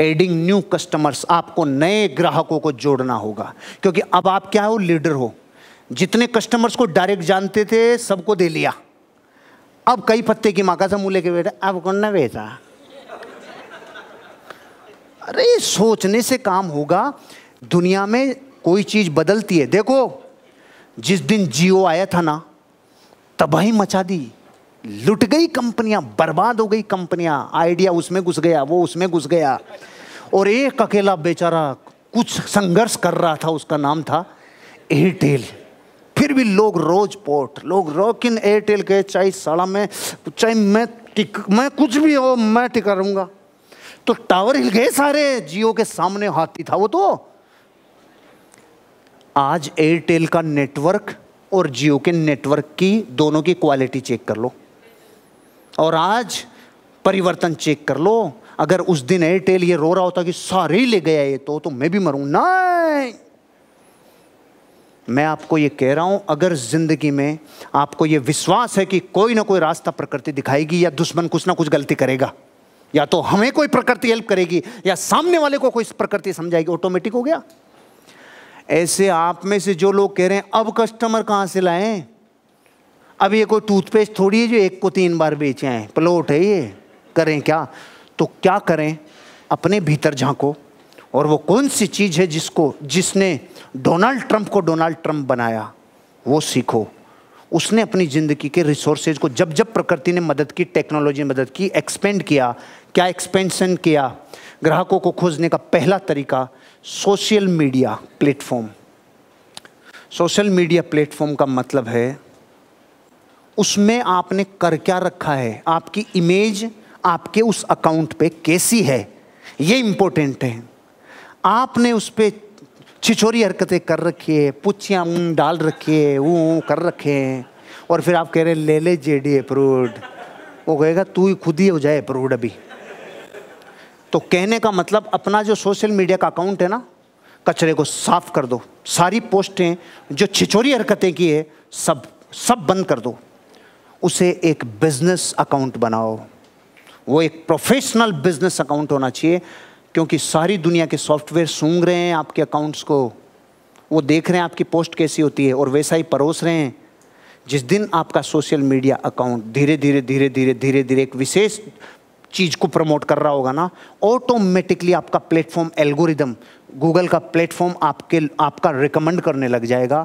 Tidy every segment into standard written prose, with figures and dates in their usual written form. Adding new customers, आपको नए ग्राहकों को जोड़ना होगा, क्योंकि अब आप क्या हो, लीडर हो। जितने कस्टमर्स को डायरेक्ट जानते थे सबको दे लिया, अब कई पत्ते की माँ का समूह लेके बैठा, अब कौन ना बेचा। अरे सोचने से काम होगा। दुनिया में कोई चीज़ बदलती है, देखो जिस दिन जियो आया था ना, तबाही मचा दी, लुट गई कंपनियां, बर्बाद हो गई कंपनियां, आइडिया उसमें घुस गया, वो उसमें घुस गया, और एक अकेला बेचारा कुछ संघर्ष कर रहा था, उसका नाम था एयरटेल। फिर भी लोग रोज पोर्ट, लोग रोकिन एयरटेल के, चाहे साला में, चाहे मैं कुछ भी हो, मैं टिका रहूँगा। तो टावर हिल गए सारे, जियो के सामने हाथी था वो। तो आज एयरटेल का नेटवर्क और जियो के नेटवर्क की दोनों की क्वालिटी चेक कर लो, और आज परिवर्तन चेक कर लो। अगर उस दिन एयरटेल ये रो रहा होता कि सारे ही ले गया ये, तो मैं भी मरूं, नहीं। मैं आपको ये कह रहा हूं, अगर जिंदगी में आपको ये विश्वास है कि कोई ना कोई रास्ता प्रकृति दिखाएगी, या दुश्मन कुछ ना कुछ गलती करेगा, या तो हमें कोई प्रकृति हेल्प करेगी, या सामने वाले को कोई प्रकृति समझाएगी, ऑटोमेटिक हो गया। ऐसे आप में से जो लोग कह रहे हैं अब कस्टमर कहाँ से लाएं, अब ये कोई टूथपेस्ट थोड़ी है जो एक को 3 बार बेचे हैं, प्लॉट है ये, करें क्या? तो क्या करें, अपने भीतर झांको, और वो कौन सी चीज़ है जिसने डोनाल्ड ट्रंप को डोनाल्ड ट्रंप बनाया, वो सीखो। उसने अपनी ज़िंदगी के रिसोर्सेज को जब जब प्रकृति ने मदद की, टेक्नोलॉजी ने मदद की, एक्सपेंड किया। क्या एक्सपेंशन किया? ग्राहकों को खोजने का पहला तरीका social media platform. Social media platform का मतलब है उसमें आपने कर क्या रखा है, आपकी इमेज आपके उस अकाउंट पे कैसी है, ये इम्पोर्टेंट है। आपने उस पर छिछोरी हरकतें कर रखी है, पुछियाँ डाल रखी है, वो कर रखे हैं, और फिर आप कह रहे हैं ले ले JD अप्रूव्ड, वो कहेगा तू ही खुद ही हो जाए अप्रूव्ड अभी। तो कहने का मतलब अपना जो सोशल मीडिया का अकाउंट है ना, कचरे को साफ कर दो, सारी पोस्टें जो छिछोरी हरकतें की है सब बंद कर दो। उसे एक बिजनेस अकाउंट बनाओ, वो एक प्रोफेशनल बिजनेस अकाउंट होना चाहिए, क्योंकि सारी दुनिया के सॉफ्टवेयर सूंघ रहे हैं आपके अकाउंट्स को, वो देख रहे हैं आपकी पोस्ट कैसी होती है और वैसा ही परोस रहे हैं। जिस दिन आपका सोशल मीडिया अकाउंट धीरे धीरे धीरे धीरे धीरे धीरे एक विशेष चीज़ को प्रमोट कर रहा होगा ना, ऑटोमेटिकली आपका प्लेटफॉर्म एल्गोरिदम, गूगल का प्लेटफॉर्म आपका रिकमेंड करने लग जाएगा।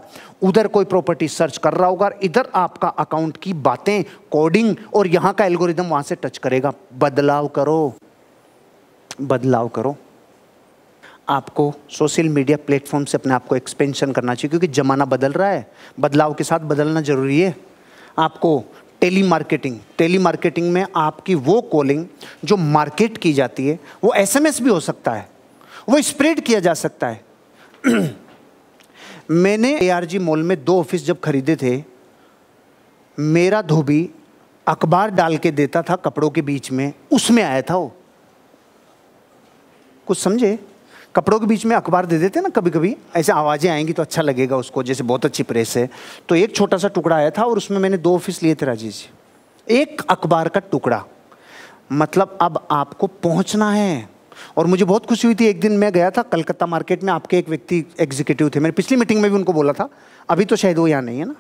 उधर कोई प्रॉपर्टी सर्च कर रहा होगा, इधर आपका अकाउंट की बातें, कोडिंग, और यहाँ का एल्गोरिदम वहाँ से टच करेगा। बदलाव करो, बदलाव करो। आपको सोशल मीडिया प्लेटफॉर्म से अपने आप को एक्सपेंशन करना चाहिए, क्योंकि ज़माना बदल रहा है, बदलाव के साथ बदलना ज़रूरी है। आपको टेली मार्केटिंग में आपकी वो कॉलिंग जो मार्केट की जाती है, वो SMS भी हो सकता है, वो स्प्रेड किया जा सकता है। मैंने ARG मॉल में 2 ऑफिस जब खरीदे थे, मेरा धोबी अखबार डाल के देता था कपड़ों के बीच में, उसमें आया था वो, कुछ समझे? कपड़ों के बीच में अखबार दे देते ना कभी कभी, ऐसे आवाज़ें आएंगी तो अच्छा लगेगा उसको, जैसे बहुत अच्छी प्रेस है। तो एक छोटा सा टुकड़ा आया था और उसमें मैंने 2 ऑफिस लिए थे राजेश जी, एक अखबार का टुकड़ा। मतलब अब आपको पहुंचना है, और मुझे बहुत खुशी हुई थी। एक दिन मैं गया था कलकत्ता मार्केट में, आपके एक व्यक्ति एग्जीक्यूटिव थे, मैंने पिछली मीटिंग में भी उनको बोला था, अभी तो शायद वो यहाँ नहीं है ना,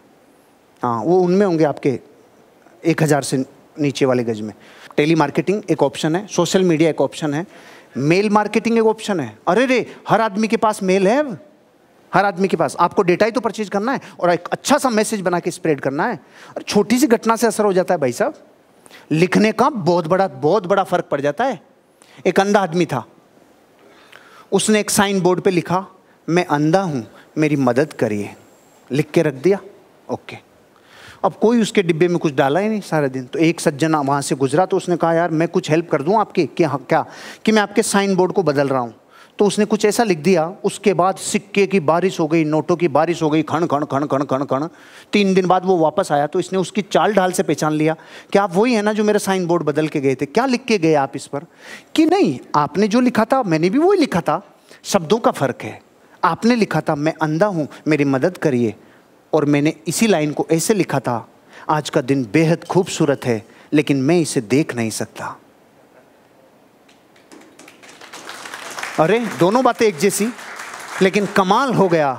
हाँ वो उनमें होंगे आपके 1000 से नीचे वाले गज में। टेली मार्केटिंग एक ऑप्शन है, सोशल मीडिया एक ऑप्शन है, मेल मार्केटिंग एक ऑप्शन है। अरे रे, हर आदमी के पास मेल है, हर आदमी के पास। आपको डेटा ही तो परचेज करना है और एक अच्छा सा मैसेज बना के स्प्रेड करना है। और छोटी सी घटना से असर हो जाता है भाई साहब, लिखने का बहुत बड़ा फर्क पड़ जाता है। एक अंधा आदमी था, उसने एक साइन बोर्ड पे लिखा, मैं अंधा हूँ मेरी मदद करिए, लिख के रख दिया, ओके। अब कोई उसके डिब्बे में कुछ डाला ही नहीं सारा दिन। तो एक सज्जन वहाँ से गुजरा, तो उसने कहा यार मैं कुछ हेल्प कर दूँ आपकी, क्या कि मैं आपके साइन बोर्ड को बदल रहा हूँ। तो उसने कुछ ऐसा लिख दिया, उसके बाद सिक्के की बारिश हो गई, नोटों की बारिश हो गई, खण खण खण खण खण खण। 3 दिन बाद वो वापस आया, तो इसने उसकी चाल ढाल से पहचान लिया कि आप वही है ना जो मेरा साइन बोर्ड बदल के गए थे। क्या लिख के गए आप इस पर कि नहीं, आपने जो लिखा था मैंने भी वही लिखा था, शब्दों का फ़र्क है। आपने लिखा था मैं अंधा हूँ मेरी मदद करिए, और मैंने इसी लाइन को ऐसे लिखा था, आज का दिन बेहद खूबसूरत है लेकिन मैं इसे देख नहीं सकता। अरे दोनों बातें एक जैसी, लेकिन कमाल हो गया।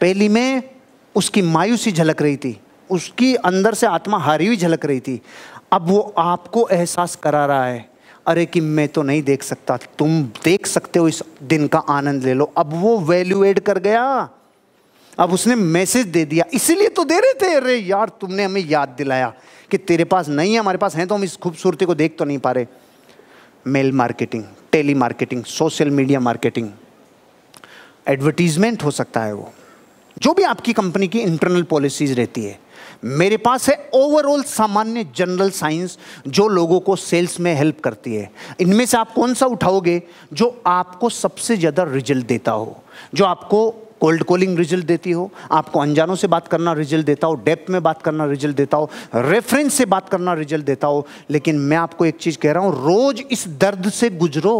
पहली में उसकी मायूसी झलक रही थी, उसकी अंदर से आत्मा हारी हुई झलक रही थी। अब वो आपको एहसास करा रहा है, अरे कि मैं तो नहीं देख सकता, तुम देख सकते हो, इस दिन का आनंद ले लो। अब वो वैल्यू एड कर गया, अब उसने मैसेज दे दिया। इसीलिए तो दे रहे थे, अरे यार तुमने हमें याद दिलाया कि तेरे पास नहीं है, हमारे पास है, तो हम इस खूबसूरती को देख तो नहीं पा रहे। Mail marketing, tele marketing, social media marketing, advertisement हो सकता है, वो जो भी आपकी कंपनी की इंटरनल पॉलिसीज रहती है। मेरे पास है ओवरऑल सामान्य जनरल साइंस जो लोगों को सेल्स में हेल्प करती है। इनमें से आप कौन सा उठाओगे जो आपको सबसे ज़्यादा रिजल्ट देता हो, जो आपको कोल्ड कॉलिंग रिजल्ट देती हो, आपको अनजानों से बात करना रिजल्ट देता हो, डेप्थ में बात करना रिजल्ट देता हो, रेफरेंस से बात करना रिजल्ट देता हो। लेकिन मैं आपको एक चीज़ कह रहा हूँ, रोज़ इस दर्द से गुजरो,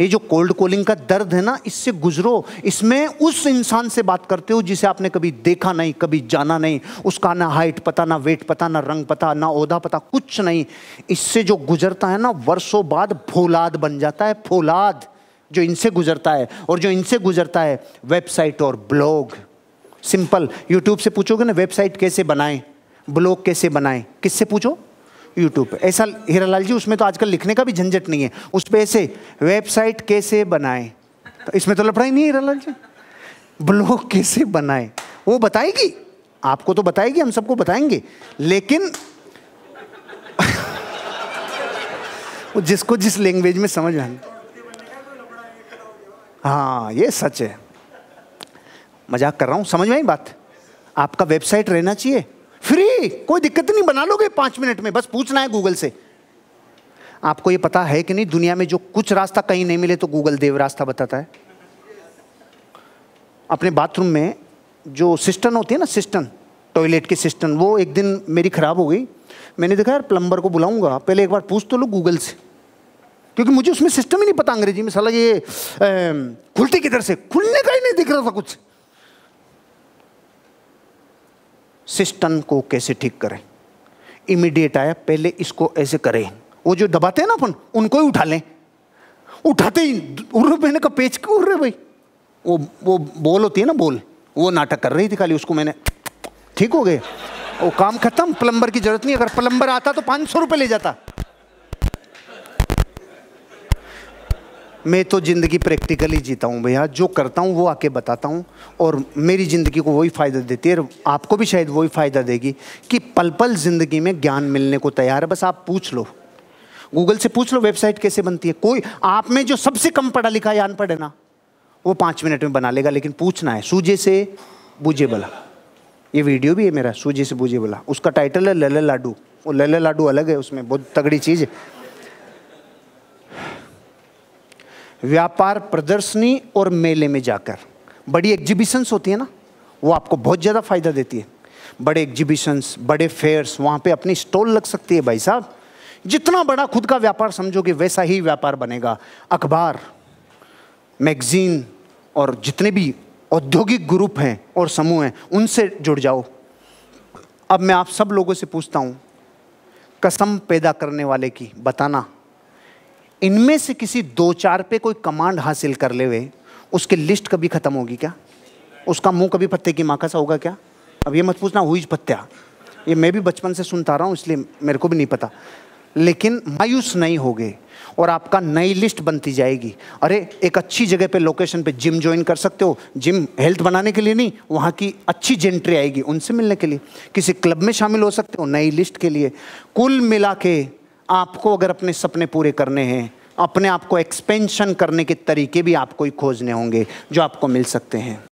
ये जो कोल्ड कॉलिंग का दर्द है ना, इससे गुजरो। इसमें उस इंसान से बात करते हो जिसे आपने कभी देखा नहीं, कभी जाना नहीं, उसका ना हाइट पता, ना वेट पता, ना रंग पता, ना ओहदा पता, कुछ नहीं। इससे जो गुजरता है ना, वर्षों बाद फौलाद बन जाता है, फौलाद जो इनसे गुजरता है। और जो इनसे गुजरता है, वेबसाइट और ब्लॉग। सिंपल, यूट्यूब से पूछोगे ना वेबसाइट कैसे बनाएं, ब्लॉग कैसे बनाएं, किससे पूछो? यूट्यूब पे। ऐसा हीरालाल जी, उसमें तो आजकल लिखने का भी झंझट नहीं है, उस पर ऐसे वेबसाइट कैसे बनाएं, तो इसमें तो लफड़ा ही नहीं है हीरालाल जी। ब्लॉग कैसे बनाएं वो बताएगी, आपको तो बताएगी, हम सबको बताएंगे। लेकिन जिसको जिस लैंग्वेज में समझ आए, हाँ ये सच है, मजाक कर रहा हूँ, समझ में आई बात। आपका वेबसाइट रहना चाहिए फ्री, कोई दिक्कत नहीं, बना लोगे 5 मिनट में, बस पूछना है गूगल से। आपको ये पता है कि नहीं, दुनिया में जो कुछ रास्ता कहीं नहीं मिले तो गूगल देव रास्ता बताता है। अपने बाथरूम में जो सिस्टर्न होती है ना, सिस्टर्न, टॉयलेट की सिस्टर्न, वो एक दिन मेरी ख़राब हो गई। मैंने देखा यार प्लम्बर को बुलाऊंगा, पहले एक बार पूछ तो लो गूगल से, क्योंकि मुझे उसमें सिस्टम ही नहीं पता अंग्रेजी में, साला ये खुलती किधर से, खुलने का ही नहीं दिख रहा था कुछ। सिस्टम को कैसे ठीक करें, इमीडिएट आया, पहले इसको ऐसे करें, वो जो दबाते हैं ना अपन, उनको ही उठा लें। उठाते ही उर्रे का पेच क्यों उड़ रहे भाई, वो बोल होती है ना, बोल, वो नाटक कर रही थी खाली, उसको मैंने ठीक हो गए, वो काम खत्म, प्लम्बर की जरूरत नहीं। अगर प्लम्बर आता तो 500 रुपये ले जाता। मैं तो ज़िंदगी प्रैक्टिकली जीता हूँ भैया, जो करता हूँ वो आके बताता हूँ, और मेरी ज़िंदगी को वही फ़ायदा देती है, आपको भी शायद वही फ़ायदा देगी कि पल पल ज़िंदगी में ज्ञान मिलने को तैयार है। बस आप पूछ लो, गूगल से पूछ लो वेबसाइट कैसे बनती है। कोई आप में जो सबसे कम पढ़ा लिखा या अनपढ़ है ना, वो 5 मिनट में बना लेगा, लेकिन पूछना है। सूझे से बूझे भला, ये वीडियो भी है मेरा, सूझे से बूझे भला, उसका टाइटल है लल्ला लाडू। वो लल्ला लाडू अलग है, उसमें बहुत तगड़ी चीज़ है। व्यापार प्रदर्शनी और मेले में जाकर बड़ी एग्जीबिशंस होती है ना, वो आपको बहुत ज़्यादा फ़ायदा देती है। बड़े एग्जीबिशंस, बड़े फेयर्स, वहाँ पे अपनी स्टॉल लग सकती है। भाई साहब जितना बड़ा खुद का व्यापार समझोगे वैसा ही व्यापार बनेगा। अखबार, मैगज़ीन और जितने भी औद्योगिक ग्रुप हैं और समूह हैं, उनसे जुड़ जाओ। अब मैं आप सब लोगों से पूछता हूँ, कसम पैदा करने वाले की, बताना इनमें से किसी 2-4 पे कोई कमांड हासिल कर ले हुए उसकी लिस्ट कभी ख़त्म होगी क्या? उसका मुंह कभी पत्ते की माँ का सा होगा क्या? अब ये मत पूछना हुईज पत्त्या, ये मैं भी बचपन से सुनता रहा हूँ, इसलिए मेरे को भी नहीं पता। लेकिन मायूस नहीं होगे और आपका नई लिस्ट बनती जाएगी। अरे एक अच्छी जगह पे, लोकेशन पे जिम ज्वाइन कर सकते हो। जिम हेल्थ बनाने के लिए नहीं, वहाँ की अच्छी जेंट्री आएगी उनसे मिलने के लिए। किसी क्लब में शामिल हो सकते हो नई लिस्ट के लिए। कुल मिला के आपको अगर अपने सपने पूरे करने हैं, अपने आप को एक्सपेंशन करने के तरीके भी आपको ही खोजने होंगे जो आपको मिल सकते हैं।